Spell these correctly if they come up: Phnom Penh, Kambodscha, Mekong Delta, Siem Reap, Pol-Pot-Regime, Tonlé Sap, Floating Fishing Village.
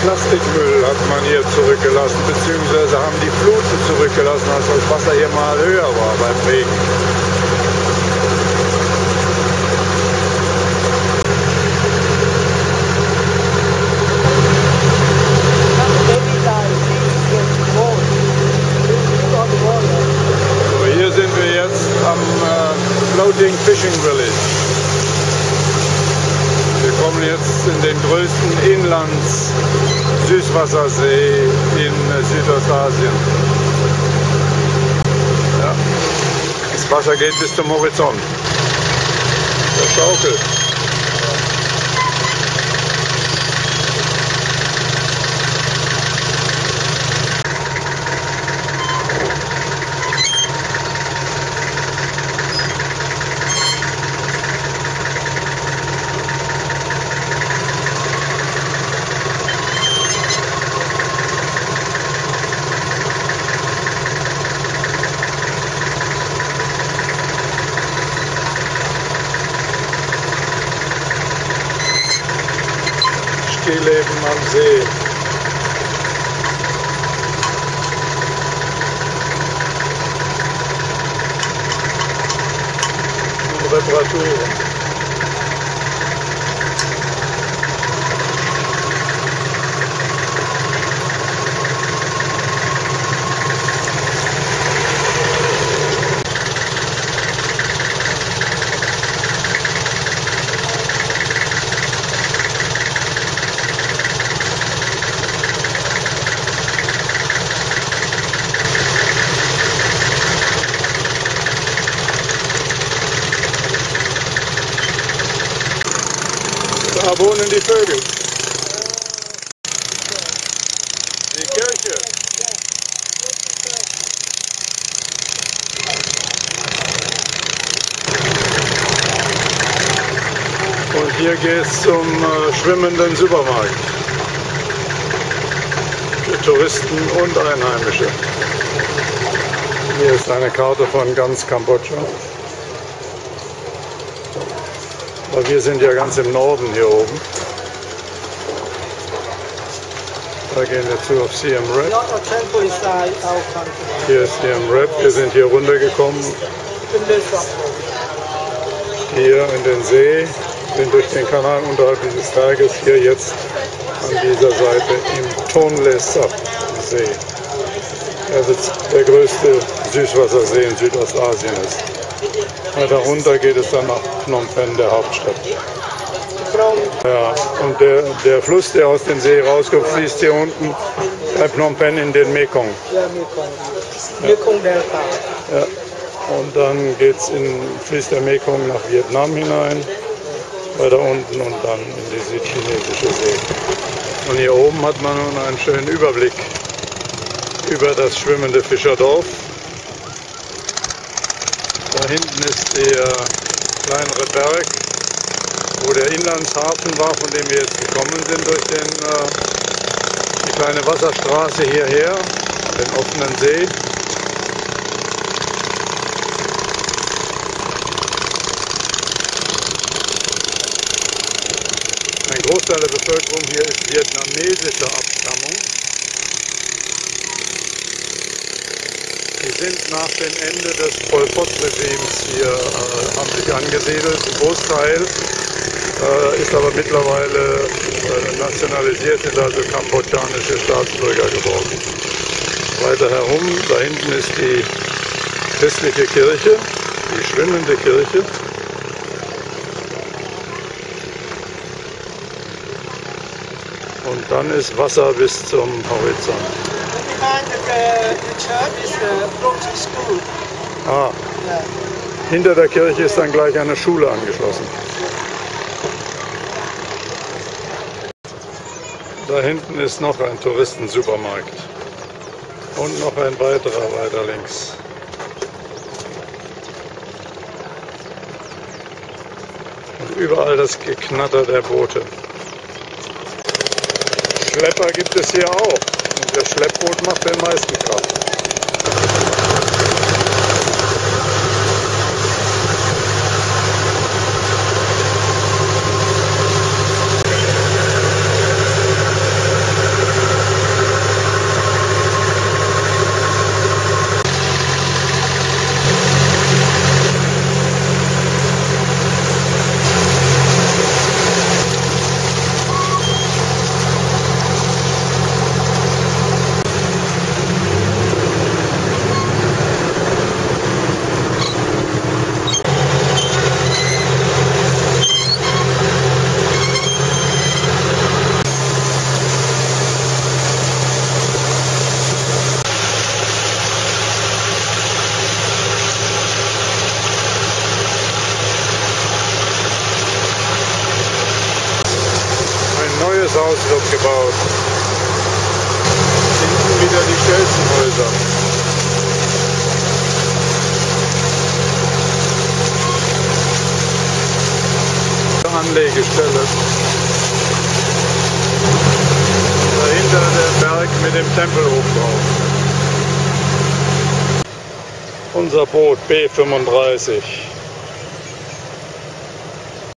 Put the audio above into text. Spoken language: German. Plastikmüll hat man hier zurückgelassen, beziehungsweise haben die Fluten zurückgelassen, als das Wasser hier mal höher war beim Regen. So, hier sind wir jetzt am Floating Fishing Village. Wir kommen jetzt in den größten Inlands-Süßwassersee in Südostasien. Ja. Das Wasser geht bis zum Horizont. Das schaukelt. Leben am See. Und Reparaturen. Da wohnen die Vögel. Die Kirche. Und hier geht's zum schwimmenden Supermarkt. Für Touristen und Einheimische. Hier ist eine Karte von ganz Kambodscha. Weil wir sind ja ganz im Norden hier oben. Da gehen wir zu auf Siem Reap. Hier ist Siem Reap, wir sind hier runtergekommen. Hier in den See, sind durch den Kanal unterhalb dieses Berges hier jetzt an dieser Seite im Tonlé Sap See. Der der größte Süßwassersee in Südostasien ist. Darunter geht es dann nach Phnom Penh, der Hauptstadt. Ja, und der Fluss, der aus dem See rauskommt, fließt hier unten bei Phnom Penh in den Mekong. Ja, Mekong Delta. Ja. Und dann fließt der Mekong nach Vietnam hinein, weiter unten und dann in die südchinesische See. Und hier oben hat man nun einen schönen Überblick über das schwimmende Fischerdorf. Da hinten ist der kleinere Berg, wo der Inlandshafen war, von dem wir jetzt gekommen sind, durch die kleine Wasserstraße hierher, den offenen See. Ein Großteil der Bevölkerung hier ist vietnamesischer Abstammung. Die sind nach dem Ende des Pol-Pot-Regimes hier, haben sich angesiedelt. Ein Großteil ist aber mittlerweile nationalisiert, sind also kambodschanische Staatsbürger geworden. Weiter herum, da hinten ist die christliche Kirche, die schwimmende Kirche. Und dann ist Wasser bis zum Horizont. Ah, hinter der Kirche ist dann gleich eine Schule angeschlossen. Da hinten ist noch ein Touristensupermarkt. Und noch ein weiterer weiter links. Und überall das Geknatter der Boote. Schlepper gibt es hier auch. Und das Schleppboot macht den meisten Krach. Haus wird gebaut. Hinten wieder die Stelzenhäuser. Anlegestelle. Dahinter der Berg mit dem Tempelhof drauf. Unser Boot B35.